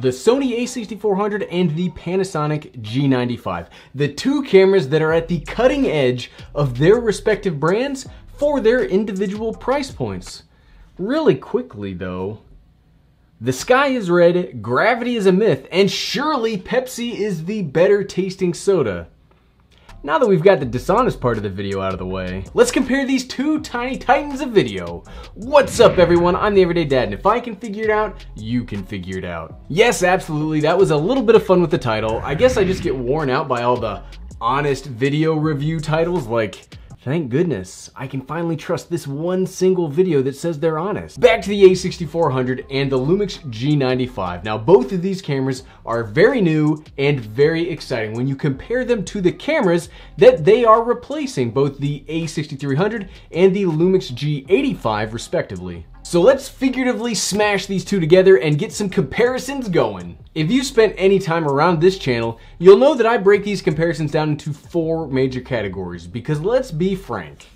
the Sony A6400 and the Panasonic G95, the two cameras that are at the cutting edge of their respective brands for their individual price points. Really quickly though, the sky is red, gravity is a myth, and surely Pepsi is the better tasting soda. Now that we've got the dishonest part of the video out of the way, let's compare these two tiny titans of video. What's up everyone, I'm The Everyday Dad, and if I can figure it out, you can figure it out. Yes, absolutely, that was a little bit of fun with the title. I guess I just get worn out by all the honest video review titles like, thank goodness, I can finally trust this one single video that says they're honest. Back to the A6400 and the Lumix G95. Now both of these cameras are very new and very exciting when you compare them to the cameras that they are replacing, both the A6300 and the Lumix G85 respectively. So let's figuratively smash these two together and get some comparisons going. If you spent any time around this channel, you'll know that I break these comparisons down into four major categories because let's be frank.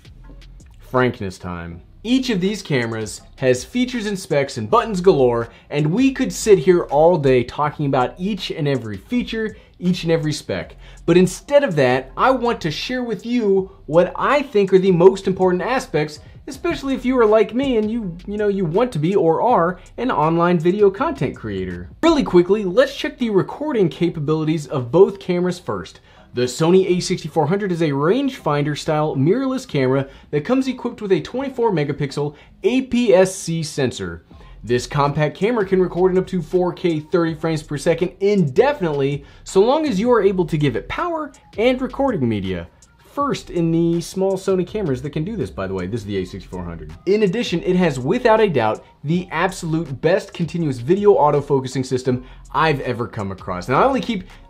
Frankness time. Each of these cameras has features and specs and buttons galore, and we could sit here all day talking about each and every feature, each and every spec. But instead of that, I want to share with you what I think are the most important aspects, especially if you are like me and you want to be or are an online video content creator. Really quickly, let's check the recording capabilities of both cameras first. The Sony A6400 is a rangefinder style mirrorless camera that comes equipped with a 24 megapixel APS-C sensor. This compact camera can record in up to 4K 30 frames per second indefinitely, so long as you are able to give it power and recording media. First in the small Sony cameras that can do this, by the way, this is the A6400. In addition, it has without a doubt the absolute best continuous video autofocusing system I've ever come across. Now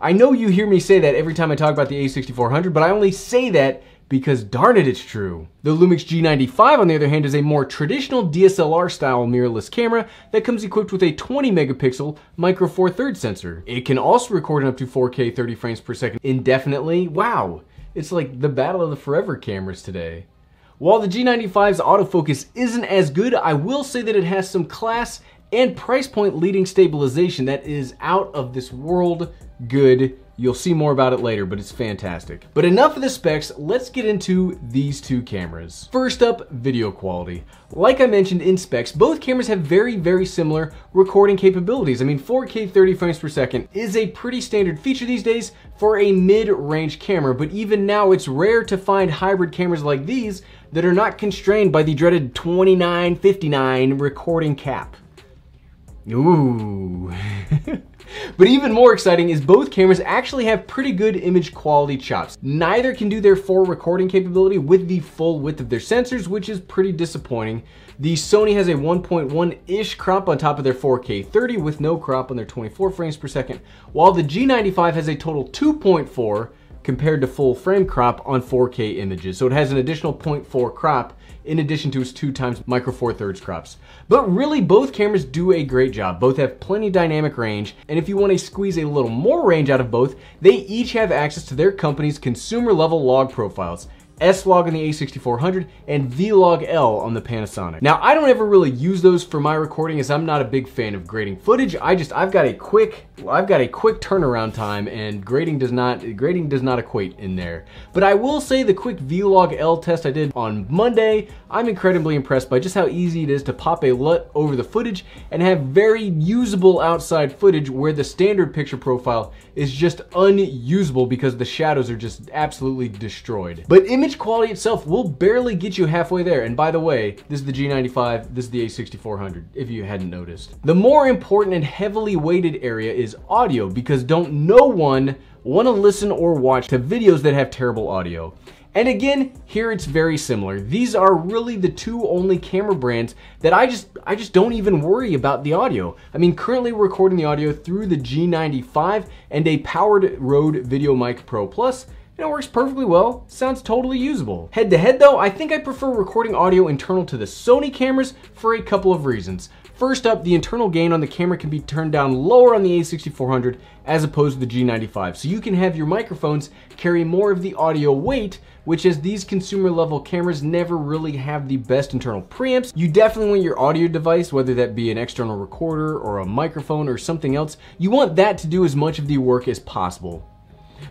I know you hear me say that every time I talk about the A6400, but I only say that because darn it, it's true. The Lumix G95, on the other hand, is a more traditional DSLR style mirrorless camera that comes equipped with a 20 megapixel micro Four Thirds sensor. It can also record in up to 4K 30 frames per second indefinitely. Wow. It's like the battle of the forever cameras today. While the G95's autofocus isn't as good, I will say that it has some class and price point leading stabilization that is out of this world good. You'll see more about it later, but it's fantastic. But enough of the specs, let's get into these two cameras. First up, video quality. Like I mentioned in specs, both cameras have very, very similar recording capabilities. I mean, 4K 30 frames per second is a pretty standard feature these days for a mid-range camera, but even now it's rare to find hybrid cameras like these that are not constrained by the dreaded 2959 recording cap. Ooh. But even more exciting is both cameras actually have pretty good image quality chops. Neither can do their full recording capability with the full width of their sensors, which is pretty disappointing. The Sony has a 1.1-ish crop on top of their 4K 30 with no crop on their 24 frames per second, while the G95 has a total 2.4 compared to full frame crop on 4K images. So it has an additional 0.4 crop in addition to its 2x micro Four Thirds crops. But really, both cameras do a great job. Both have plenty of dynamic range, and if you want to squeeze a little more range out of both, they each have access to their company's consumer level log profiles. S-Log on the A6400 and V-Log L on the Panasonic. Now, I don't ever really use those for my recording as I'm not a big fan of grading footage. I've got a quick turnaround time, and grading does not equate in there. But I will say the quick V-Log L test I did on Monday, I'm incredibly impressed by just how easy it is to pop a LUT over the footage and have very usable outside footage where the standard picture profile is just unusable because the shadows are just absolutely destroyed. But image quality itself will barely get you halfway there. And by the way, this is the G95, this is the A6400, if you hadn't noticed. The more important and heavily weighted area is audio, because don't no one want to listen or watch to videos that have terrible audio. And again, here it's very similar. These are really the two only camera brands that I just don't even worry about the audio. I mean, currently we're recording the audio through the G95 and a powered Rode VideoMic Pro Plus. It works perfectly well, sounds totally usable. Head to head though, I think I prefer recording audio internal to the Sony cameras for a couple of reasons. First up, the internal gain on the camera can be turned down lower on the A6400 as opposed to the G95, so you can have your microphones carry more of the audio weight, which as these consumer level cameras never really have the best internal preamps. You definitely want your audio device, whether that be an external recorder or a microphone or something else, you want that to do as much of the work as possible.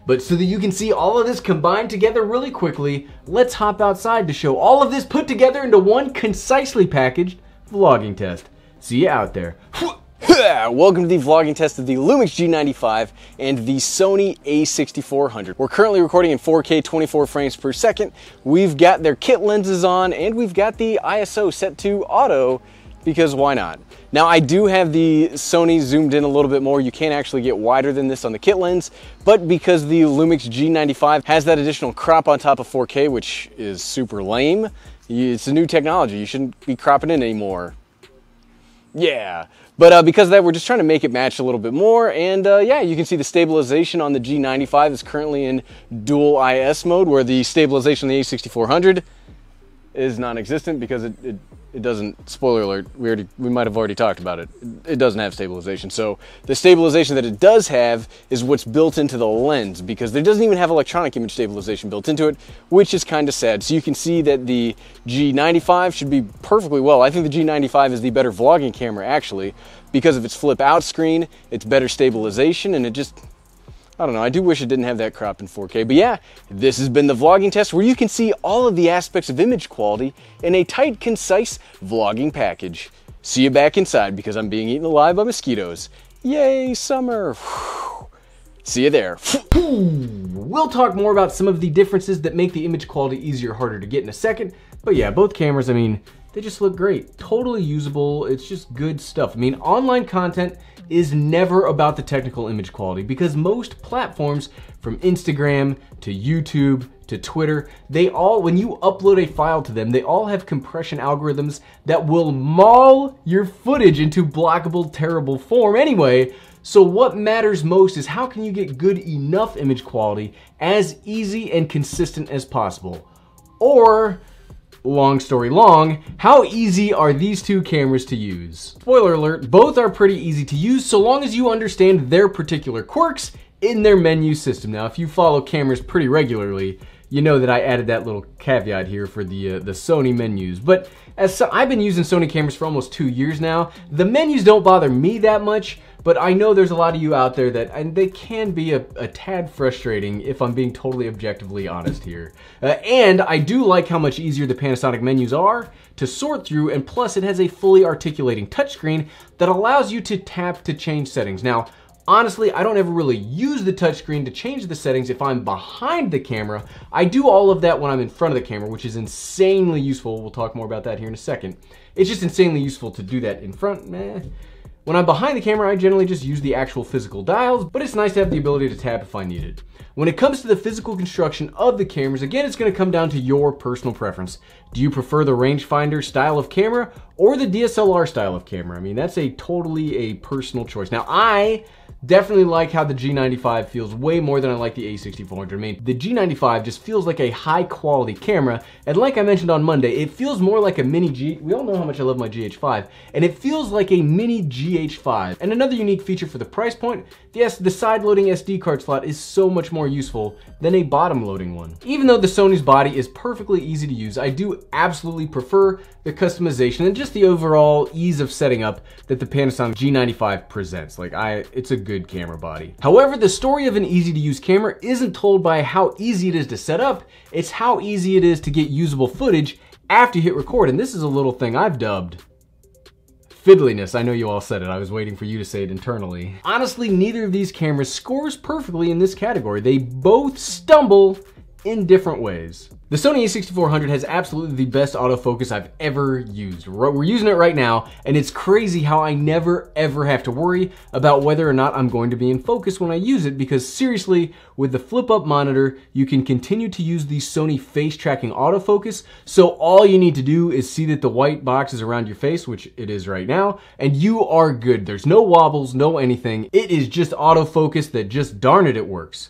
But so that you can see all of this combined together really quickly, let's hop outside to show all of this put together into one concisely packaged vlogging test. See you out there. Welcome to the vlogging test of the Lumix G95 and the Sony A6400. We're currently recording in 4K 24 frames per second. We've got their kit lenses on and we've got the ISO set to auto because why not? Now I do have the Sony zoomed in a little bit more. You can actually get wider than this on the kit lens, but because the Lumix G95 has that additional crop on top of 4K, which is super lame, it's a new technology. You shouldn't be cropping in anymore. Yeah, but because of that, we're just trying to make it match a little bit more, and yeah, you can see the stabilization on the G95 is currently in dual IS mode, where the stabilization on the A6400 is non-existent because it doesn't, spoiler alert, we might have already talked about it. It doesn't have stabilization, so the stabilization that it does have is what's built into the lens, because it doesn't even have electronic image stabilization built into it, which is kind of sad. So you can see that the G95 should be perfectly well. I think the G95 is the better vlogging camera, actually, because of its flip out screen, it's better stabilization, and it just, I don't know, I do wish it didn't have that crop in 4K, but yeah, this has been the vlogging test where you can see all of the aspects of image quality in a tight, concise vlogging package. See you back inside because I'm being eaten alive by mosquitoes. Yay, summer. See you there. We'll talk more about some of the differences that make the image quality easier or harder to get in a second, but yeah, both cameras, I mean, they just look great. Totally usable, it's just good stuff. I mean, online content is never about the technical image quality because most platforms, from Instagram to YouTube to Twitter, they all, when you upload a file to them, they all have compression algorithms that will maul your footage into blockable, terrible form anyway. So what matters most is how can you get good enough image quality as easy and consistent as possible? Or, long story long, how easy are these two cameras to use? Spoiler alert, both are pretty easy to use so long as you understand their particular quirks in their menu system. Now, if you follow cameras pretty regularly, you know that I added that little caveat here for the Sony menus. But as so, I've been using Sony cameras for almost 2 years now. The menus don't bother me that much, but I know there's a lot of you out there that, and they can be a tad frustrating if I'm being totally objectively honest here. And I do like how much easier the Panasonic menus are to sort through, and plus it has a fully articulating touchscreen that allows you to tap to change settings. Now, honestly, I don't ever really use the touchscreen to change the settings if I'm behind the camera. I do all of that when I'm in front of the camera, which is insanely useful. We'll talk more about that here in a second. It's just insanely useful to do that in front. When I'm behind the camera, I generally just use the actual physical dials, but it's nice to have the ability to tap if I need it. When it comes to the physical construction of the cameras, again, it's going to come down to your personal preference. Do you prefer the rangefinder style of camera or the DSLR style of camera? I mean, that's totally a personal choice. Now, I definitely like how the G95 feels way more than I like the A6400. I mean, the G95 just feels like a high quality camera, and like I mentioned on Monday, it feels more like a mini G. We all know how much I love my GH5, and it feels like a mini GH5. And another unique feature for the price point, yes, the side-loading SD card slot is so much more useful than a bottom-loading one. Even though the Sony's body is perfectly easy to use, I do absolutely prefer the customization and just the overall ease of setting up that the Panasonic G95 presents. Like, it's a good camera body. However, the story of an easy to use camera isn't told by how easy it is to set up, it's how easy it is to get usable footage after you hit record. And this is a little thing I've dubbed fiddliness. I know you all said it, I was waiting for you to say it internally. Honestly, neither of these cameras scores perfectly in this category. They both stumble in different ways. The Sony A6400 has absolutely the best autofocus I've ever used. We're using it right now, and it's crazy how I never ever have to worry about whether or not I'm going to be in focus when I use it, because seriously, with the flip-up monitor, you can continue to use the Sony face tracking autofocus, so all you need to do is see that the white box is around your face, which it is right now, and you are good. There's no wobbles, no anything. It is just autofocus that just darn it works.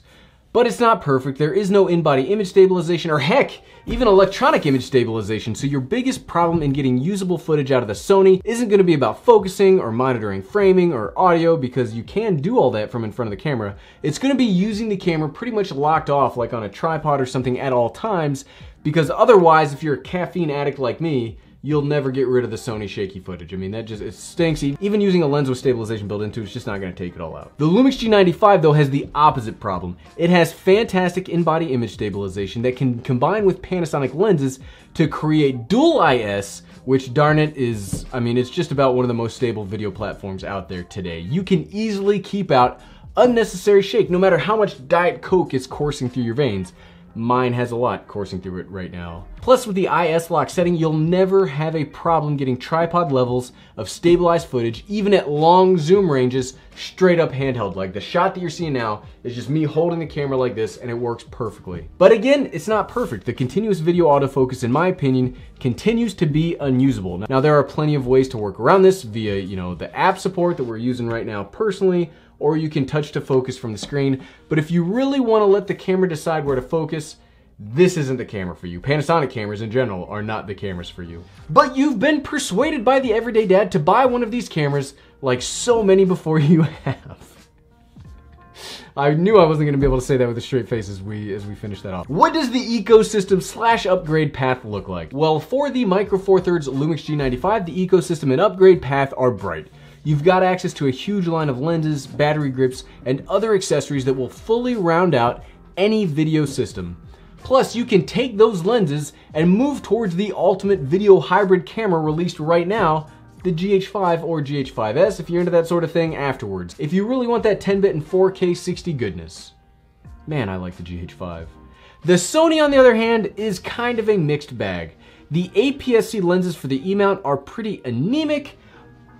but it's not perfect. There is no in-body image stabilization, or heck, even electronic image stabilization. So your biggest problem in getting usable footage out of the Sony isn't gonna be about focusing or monitoring framing or audio, because you can do all that from in front of the camera. It's gonna be using the camera pretty much locked off like on a tripod or something at all times, because otherwise, if you're a caffeine addict like me, you'll never get rid of the Sony shaky footage. I mean, that just, it stinks. Even using a lens with stabilization built into it, it's just not gonna take it all out. The Lumix G95 though has the opposite problem. It has fantastic in-body image stabilization that can combine with Panasonic lenses to create dual IS, which darn it is, I mean, it's just about one of the most stable video platforms out there today. You can easily keep out unnecessary shake no matter how much Diet Coke is coursing through your veins. Mine has a lot coursing through it right now. Plus, with the S-Log setting, you'll never have a problem getting tripod levels of stabilized footage, even at long zoom ranges, straight up handheld. Like the shot that you're seeing now is just me holding the camera like this, and it works perfectly. But again, it's not perfect. The continuous video autofocus, in my opinion, continues to be unusable. Now, there are plenty of ways to work around this via, you know, the app support that we're using right now personally, or you can touch to focus from the screen. But if you really wanna let the camera decide where to focus, this isn't the camera for you. Panasonic cameras in general are not the cameras for you. But you've been persuaded by the Everyday Dad to buy one of these cameras like so many before you have. I knew I wasn't gonna be able to say that with a straight face as we finish that off. What does the ecosystem slash upgrade path look like? Well, for the Micro Four Thirds Lumix G95, the ecosystem and upgrade path are bright. You've got access to a huge line of lenses, battery grips, and other accessories that will fully round out any video system. Plus, you can take those lenses and move towards the ultimate video hybrid camera released right now, the GH5 or GH5S, if you're into that sort of thing afterwards. If you really want that 10-bit and 4K 60 goodness. Man, I like the GH5. The Sony, on the other hand, is kind of a mixed bag. The APS-C lenses for the E-mount are pretty anemic,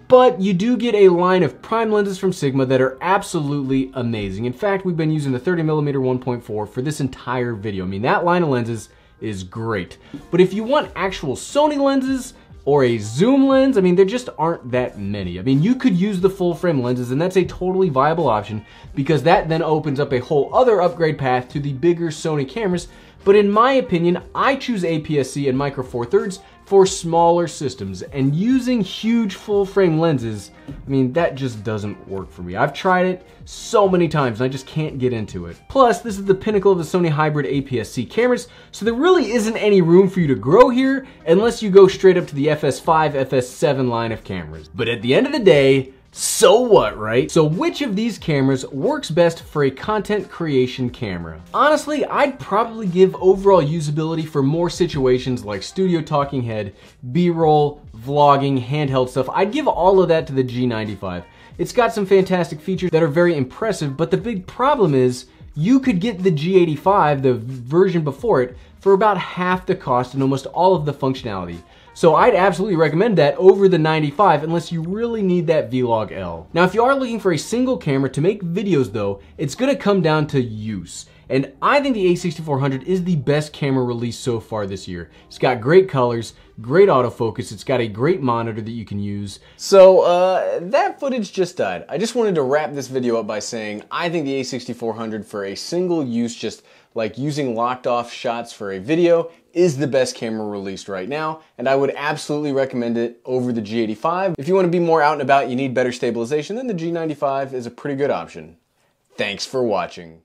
but you do get a line of prime lenses from Sigma that are absolutely amazing. In fact, we've been using the 30mm 1.4 for this entire video. I mean, that line of lenses is great. But if you want actual Sony lenses or a zoom lens, I mean, there just aren't that many. I mean, you could use the full frame lenses, and that's a totally viable option, because that then opens up a whole other upgrade path to the bigger Sony cameras. But in my opinion, I choose APS-C and Micro Four Thirds for smaller systems, and using huge full frame lenses, I mean, that just doesn't work for me. I've tried it so many times and I just can't get into it. Plus, this is the pinnacle of the Sony hybrid APS-C cameras, so there really isn't any room for you to grow here unless you go straight up to the FS5, FS7 line of cameras. But at the end of the day, so what, right? So which of these cameras works best for a content creation camera? Honestly, I'd probably give overall usability for more situations like studio talking head, B-roll, vlogging, handheld stuff. I'd give all of that to the G95. It's got some fantastic features that are very impressive, but the big problem is you could get the G85, the version before it, for about half the cost and almost all of the functionality. So I'd absolutely recommend that over the 95 unless you really need that V-Log L. Now, if you are looking for a single camera to make videos though, it's gonna come down to use. And I think the A6400 is the best camera released so far this year. It's got great colors, great autofocus, it's got a great monitor that you can use. So that footage just died. I just wanted to wrap this video up by saying I think the A6400 for a single use, just like using locked off shots for a video, is the best camera released right now, and I would absolutely recommend it over the G85. If you want to be more out and about, you need better stabilization, then the G95 is a pretty good option. Thanks for watching.